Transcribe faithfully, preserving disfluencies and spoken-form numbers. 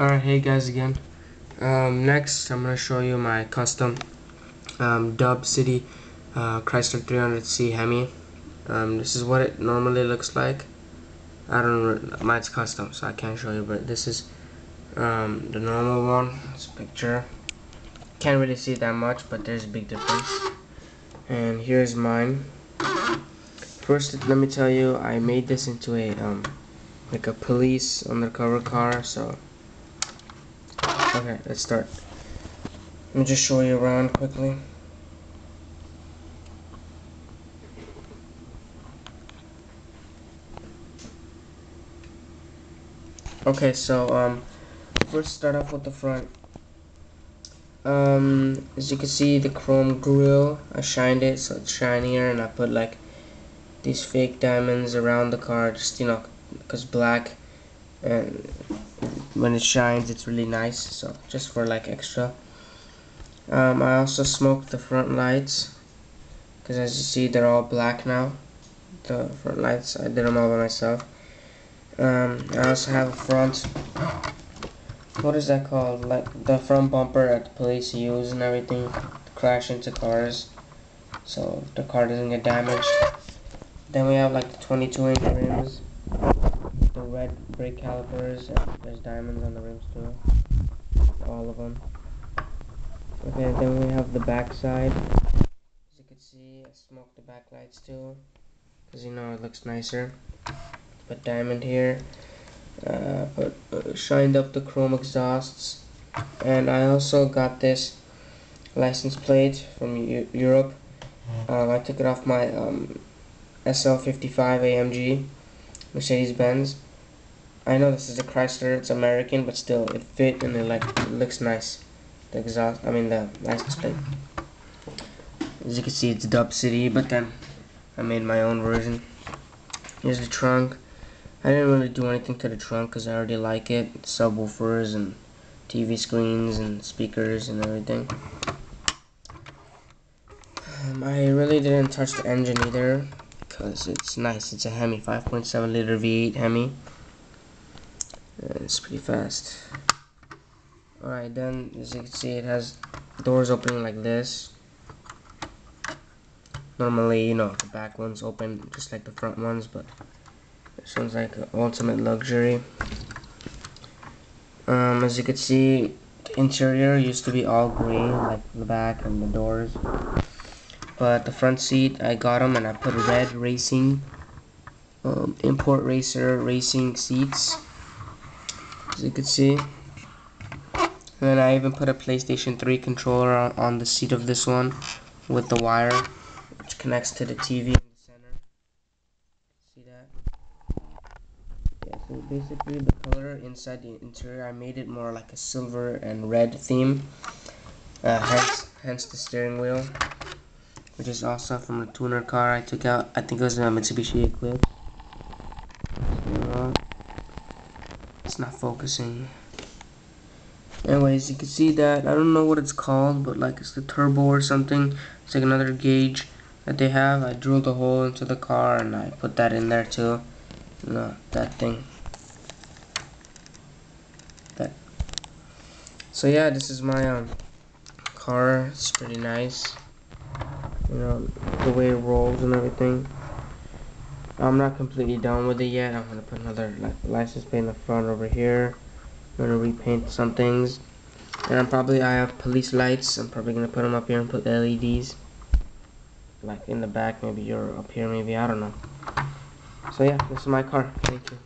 Alright, hey guys again. Um, next, I'm going to show you my custom um, Dub City uh, Chrysler three hundred C Hemi. Um, this is what it normally looks like. I don't know, mine's custom, so I can't show you, but this is um, the normal one. It's a picture. Can't really see that much, but there's a big difference. And here's mine. First, let me tell you, I made this into a um, like a police undercover car. So, okay, let's start. Let me just show you around quickly. Okay, so um, first start off with the front. Um, as you can see, the chrome grille, I shined it so it's shinier, and I put like these fake diamonds around the car, just, you know, because black, and when it shines it's really nice, so just for like extra. um, I also smoked the front lights, because as you see they're all black now, the front lights. I did them all by myself. um, I also have a front, what is that called, like the front bumper that the police use and everything to crash into cars, so the car doesn't get damaged. Then we have like the twenty-two inch rims, the red brake calipers, and there's diamonds on the rims too, all of them. Okay, then we have the back side. As you can see, I smoked the back lights too, because, you know, it looks nicer. Put diamond here, uh, put, uh, shined up the chrome exhausts, and I also got this license plate from U Europe. Um, I took it off my um, S L fifty-five A M G. Mercedes-Benz. I know this is a Chrysler, it's American, but still it fit and it like it looks nice. The exhaust, I mean the license plate. As you can see, it's Dub City, but then I made my own version. Here's the trunk. I didn't really do anything to the trunk because I already like it. Subwoofers and T V screens and speakers and everything. Um, I really didn't touch the engine either, because it's nice. It's a Hemi, five point seven liter V eight Hemi. Uh, it's pretty fast. Alright, then as you can see, it has doors opening like this. Normally, you know, the back ones open just like the front ones, but this one's like an ultimate luxury. Um, as you can see, the interior used to be all green, like the back and the doors. But the front seat, I got them and I put red racing, um, import racer racing seats, as you can see. And then I even put a PlayStation three controller on, on the seat of this one with the wire, which connects to the T V in the center. See that? Yeah, so basically the color inside the interior, I made it more like a silver and red theme, uh, hence, hence the steering wheel, which is also from a tuner car I took out. I think it was a Mitsubishi Eclipse. It's not focusing. Anyways, you can see that. I don't know what it's called, but like it's the turbo or something. It's like another gauge that they have. I drilled a hole into the car and I put that in there too. No, that thing. That. So yeah, this is my um, car. It's pretty nice. You know, the way it rolls and everything. I'm not completely done with it yet. I'm gonna put another like license plate in the front over here. I'm gonna repaint some things, and I'm probably, I have police lights. I'm probably gonna put them up here and put L E Ds, like in the back maybe, or up here maybe. I don't know. So yeah, this is my car. Thank you.